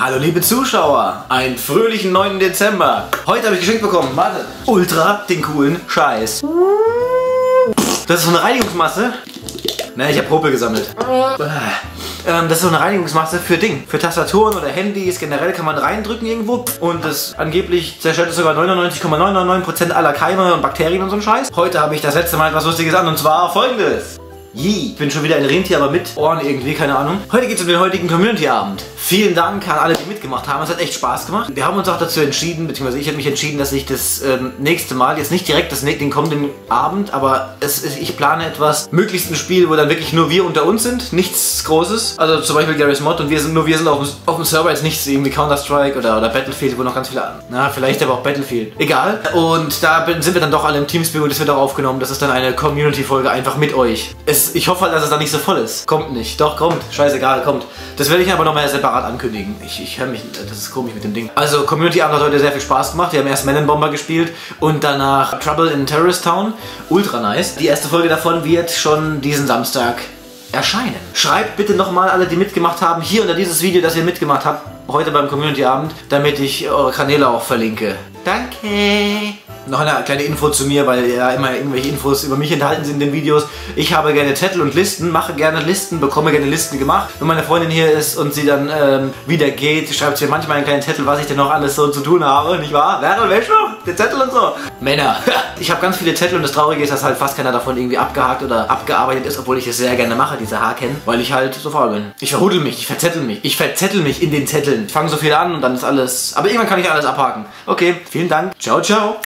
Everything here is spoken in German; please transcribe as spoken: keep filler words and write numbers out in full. Hallo liebe Zuschauer, einen fröhlichen neunten Dezember. Heute habe ich geschenkt bekommen, warte, ultra den coolen Scheiß. Das ist so eine Reinigungsmasse. Ne, ich habe Popel gesammelt. Ähm, das ist so eine Reinigungsmasse für Ding, für Tastaturen oder Handys. Generell kann man reindrücken irgendwo und das angeblich zerstört es sogar neunundneunzig Komma neun neun neun Prozent aller Keime und Bakterien und so ein Scheiß. Heute habe ich das letzte Mal etwas Lustiges an und zwar folgendes. Yee, ich bin schon wieder ein Rentier, aber mit Ohren irgendwie, keine Ahnung. Heute geht es um den heutigen Community-Abend. Vielen Dank an alle, die mitgemacht haben. Es hat echt Spaß gemacht. Wir haben uns auch dazu entschieden, beziehungsweise ich habe mich entschieden, dass ich das ähm, nächste Mal, jetzt nicht direkt das, den kommenden Abend, aber es ist, ich plane etwas, möglichst ein Spiel, wo dann wirklich nur wir unter uns sind, nichts Großes. Also zum Beispiel Garry's Mod und wir sind nur wir sind auf dem, auf dem Server, jetzt nichts irgendwie Counter-Strike oder, oder Battlefield, wo noch ganz viele an. Na, vielleicht aber auch Battlefield. Egal. Und da sind wir dann doch alle im Teamspiel und das wird auch aufgenommen. Das ist dann eine Community-Folge einfach mit euch. Es Ich hoffe halt, dass es dann nicht so voll ist. Kommt nicht. Doch, kommt. Scheißegal, kommt. Das werde ich aber nochmal separat ankündigen. Ich, ich höre mich... Das ist komisch mit dem Ding. Also, Community-Abend hat heute sehr viel Spaß gemacht. Wir haben erst Men in Bomber gespielt und danach Trouble in Terrorist Town. Ultra nice. Die erste Folge davon wird schon diesen Samstag erscheinen. Schreibt bitte nochmal alle, die mitgemacht haben, hier unter dieses Video, dass ihr mitgemacht habt, heute beim Community-Abend, damit ich eure Kanäle auch verlinke. Danke! Noch eine kleine Info zu mir, weil ja immer irgendwelche Infos über mich enthalten sind in den Videos. Ich habe gerne Zettel und Listen, mache gerne Listen, bekomme gerne Listen gemacht. Wenn meine Freundin hier ist und sie dann ähm, wieder geht, schreibt sie mir manchmal einen kleinen Zettel, was ich denn noch alles so zu tun habe, nicht wahr? Wer hat welche noch? Der Zettel und so. Männer. Ich habe ganz viele Zettel und das Traurige ist, dass halt fast keiner davon irgendwie abgehakt oder abgearbeitet ist, obwohl ich es sehr gerne mache, diese Haken, weil ich halt so faul bin. Ich verhudel mich, ich verzettel mich, ich verzettel mich in den Zetteln. Ich fange so viel an und dann ist alles... Aber irgendwann kann ich alles abhaken. Okay, vielen Dank. Ciao, ciao.